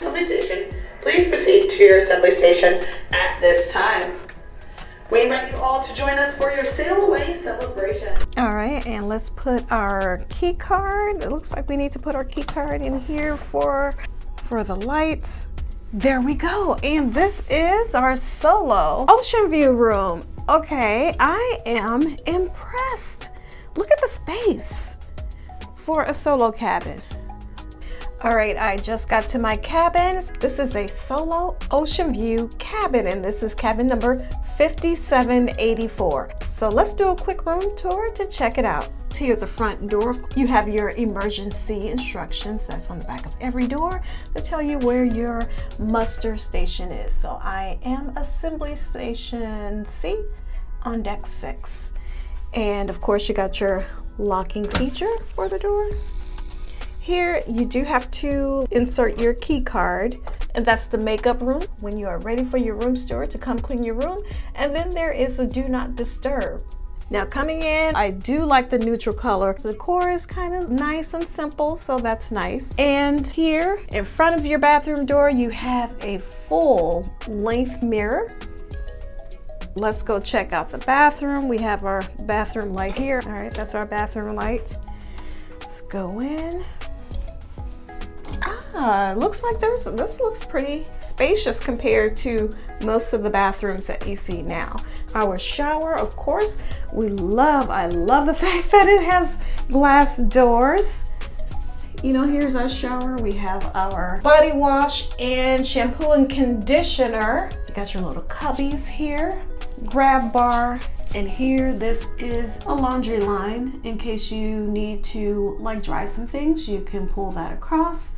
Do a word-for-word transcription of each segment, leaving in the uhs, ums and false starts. Assembly station, please proceed to your assembly station at this time. We invite you all to join us for your sail away celebration. All right, and let's put our key card. It looks like we need to put our key card in here for, for the lights. There we go. And this is our solo ocean view room. Okay, I am impressed. Look at the space for a solo cabin. All right, I just got to my cabin. This is a solo ocean view cabin, and this is cabin number fifty-seven eighty-four. So let's do a quick room tour to check it out. Here at the front door, you have your emergency instructions. That's on the back of every door to tell you where your muster station is. So I am assembly station C on deck six. And of course you got your locking feature for the door. Here you do have to insert your key card, and that's the makeup room when you are ready for your room steward to come clean your room. And then there is a do not disturb. Now coming in, I do like the neutral color. The decor is kind of nice and simple, so that's nice. And here in front of your bathroom door, you have a full length mirror. Let's go check out the bathroom. We have our bathroom light here. All right, that's our bathroom light. Let's go in. Ah, looks like there's, this looks pretty spacious compared to most of the bathrooms that you see now. Our shower, of course, we love. I love the fact that it has glass doors. You know, here's our shower. We have our body wash and shampoo and conditioner. You got your little cubbies here, grab bar. And here, this is a laundry line. In case you need to like dry some things, you can pull that across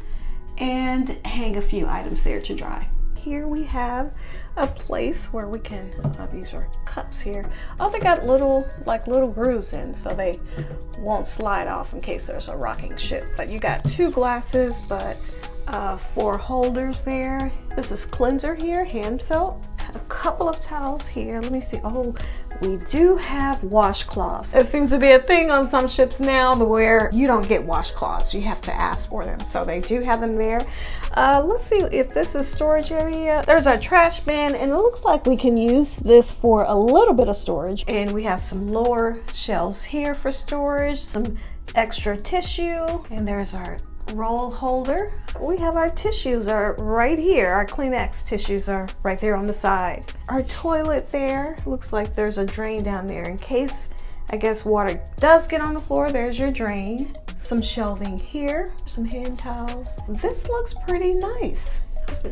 and hang a few items there to dry. Here we have a place where we can, oh, these are cups here. Oh, they got little, like little grooves in, so they won't slide off in case there's a rocking ship. But you got two glasses, but uh, four holders there. This is cleanser here, hand soap, a couple of towels here. Let me see, oh, we do have washcloths. It seems to be a thing on some ships now where you don't get washcloths. You have to ask for them. So they do have them there. Uh, let's see if this is storage area. There's our trash bin, and it looks like we can use this for a little bit of storage. And we have some lower shelves here for storage, some extra tissue, and there's our roll holder. We have our tissues are right here. Our Kleenex tissues are right there on the side. Our toilet there. Looks like there's a drain down there in case, I guess, water does get on the floor. There's your drain. Some shelving here. Some hand towels. This looks pretty nice.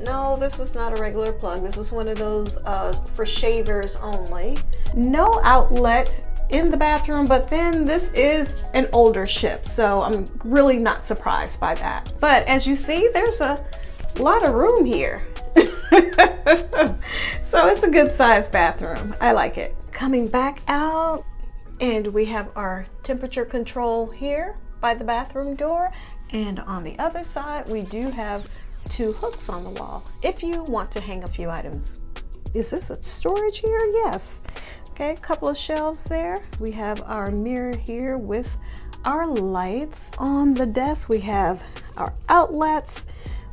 No, this is not a regular plug. This is one of those uh, for shavers only. No outlet in the bathroom, but then this is an older ship, so I'm really not surprised by that. But as you see, there's a lot of room here. So it's a good sized bathroom. I like it. Coming back out, and we have our temperature control here by the bathroom door. And on the other side, we do have two hooks on the wall if you want to hang a few items. Is this a storage here? Yes. Okay, couple of shelves there. We have our mirror here with our lights. On the desk, we have our outlets,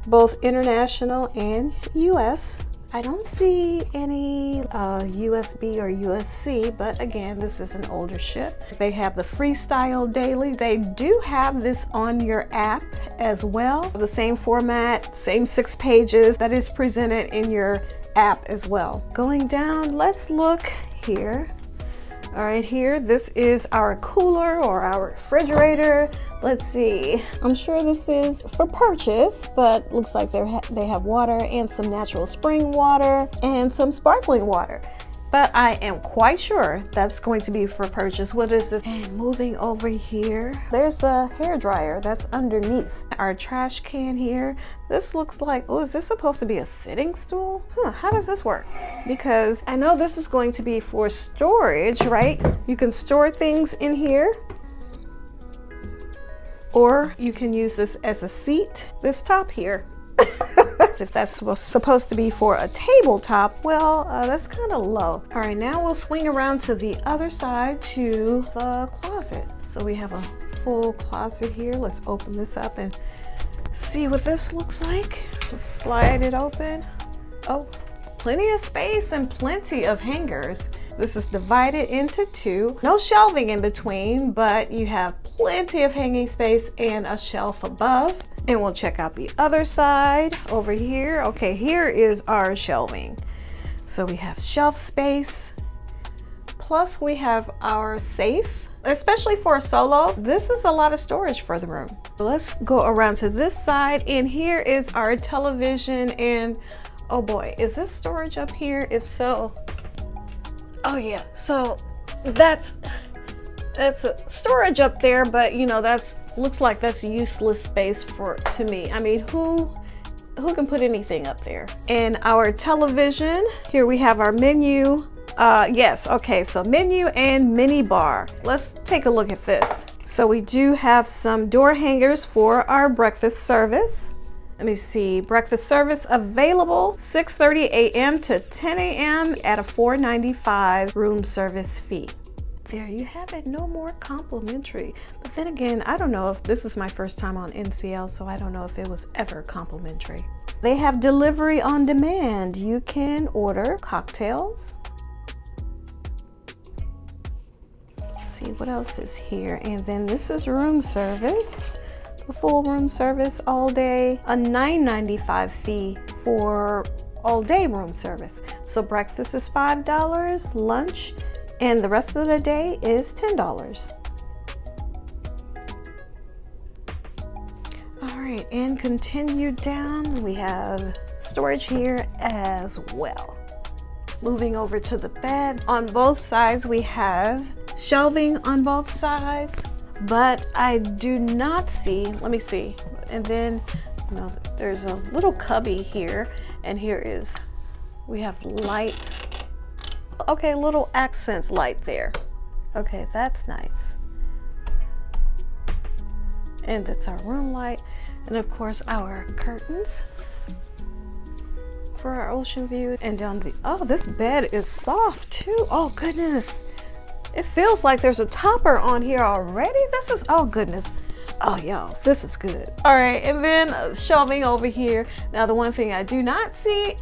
both international and U S. I don't see any uh, U S B or U S C, but again, this is an older ship. They have the Freestyle Daily. They do have this on your app as well. The same format, same six pages that is presented in your app as well. Going down, let's look here. All right, here, this is our cooler or our refrigerator. Let's see, I'm sure this is for purchase, but looks like they ha they have water and some natural spring water and some sparkling water, but I am quite sure that's going to be for purchase. What is this? And moving over here, there's a hair dryer that's underneath our trash can here. This looks like, oh, is this supposed to be a sitting stool? Huh, how does this work? Because I know this is going to be for storage, right? You can store things in here, or you can use this as a seat, this top here. If that's supposed to be for a tabletop, well, uh, that's kind of low. All right, now we'll swing around to the other side to the closet. So we have a full closet here. Let's open this up and see what this looks like. Just slide it open. Oh, plenty of space and plenty of hangers. This is divided into two. No shelving in between, but you have plenty of hanging space and a shelf above. And we'll check out the other side over here. Okay, here is our shelving. So we have shelf space, plus we have our safe. Especially for a solo, this is a lot of storage for the room. Let's go around to this side, and here is our television. And oh boy, is this storage up here? If so, oh yeah, so that's that's a storage up there, but you know, that's looks like that's useless space for to me. I mean, who who can put anything up there? And our television, here we have our menu. Uh, yes, okay, so menu and mini bar. Let's take a look at this. So we do have some door hangers for our breakfast service. Let me see, breakfast service available six thirty a m to ten a m at a four ninety-five room service fee. There you have it, no more complimentary. But then again, I don't know if this is my first time on N C L, so I don't know if it was ever complimentary. They have delivery on demand. You can order cocktails. See what else is here, and then this is room service, the full room service all day, a nine ninety-five fee for all day room service. So breakfast is five dollars, lunch, and the rest of the day is ten dollars. All right, and continue down, we have storage here as well. Moving over to the bed, on both sides we have shelving on both sides, but I do not see, let me see, and then you know, there's a little cubby here, and here is, we have lights. Okay, little accent light there. Okay, that's nice. And that's our room light, and of course our curtains for our ocean view. And down the, oh, this bed is soft too. Oh goodness. It feels like there's a topper on here already. This is, oh goodness. Oh y'all, this is good. All right, and then uh, shelving over here. Now the one thing I do not see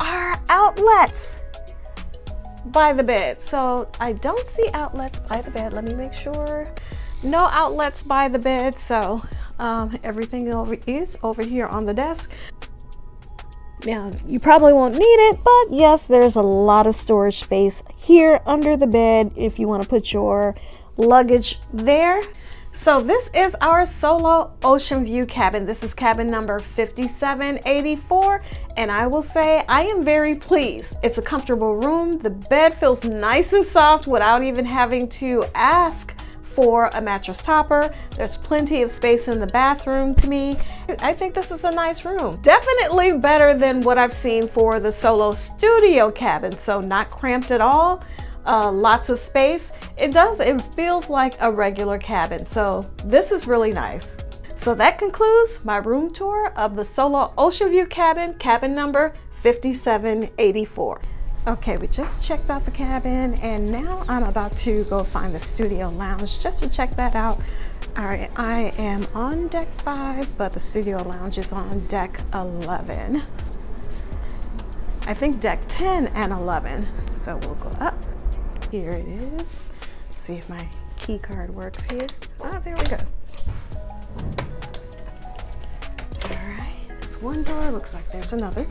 are outlets by the bed. So I don't see outlets by the bed. Let me make sure. No outlets by the bed. So um, everything over is over here on the desk. Now, you probably won't need it, but yes, there's a lot of storage space here under the bed if you want to put your luggage there. So this is our solo ocean view cabin. This is cabin number fifty-seven eighty-four, and I will say I am very pleased. It's a comfortable room. The bed feels nice and soft without even having to ask for a mattress topper. There's plenty of space in the bathroom to me. I think this is a nice room. Definitely better than what I've seen for the solo studio cabin. So not cramped at all, uh, lots of space. It does, it feels like a regular cabin. So this is really nice. So that concludes my room tour of the solo ocean view cabin, cabin number fifty-seven eighty-four. Okay, we just checked out the cabin, and now I'm about to go find the studio lounge just to check that out. All right, I am on deck five, but the studio lounge is on deck eleven. I think deck ten and eleven. So we'll go up. Here it is. Let's see if my key card works here. Ah, there we go. All right, that's one door. Looks like there's another.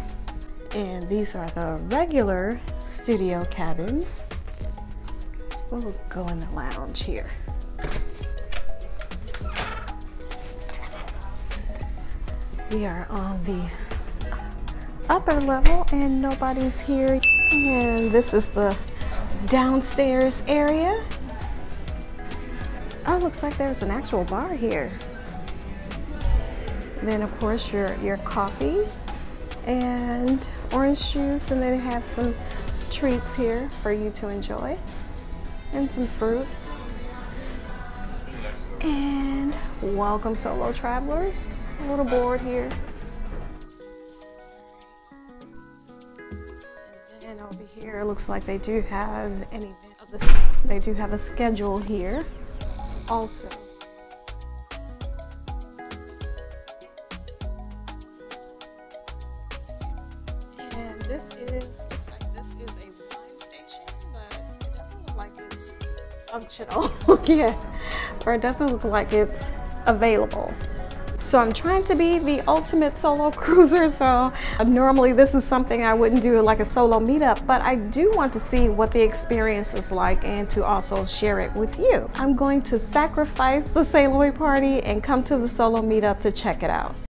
And these are the regular studio cabins. We'll go in the lounge here. We are on the upper level and nobody's here. And this is the downstairs area. Oh, looks like there's an actual bar here. And then of course your, your coffee and orange juice, and then have some treats here for you to enjoy and some fruit. And welcome solo travelers. A little board here. And over here it looks like they do have an event of this, they do have a schedule here also. functional yet, or it doesn't look like it's available. So I'm trying to be the ultimate solo cruiser, so normally this is something I wouldn't do like a solo meetup, but I do want to see what the experience is like and to also share it with you. I'm going to sacrifice the sail away party and come to the solo meetup to check it out.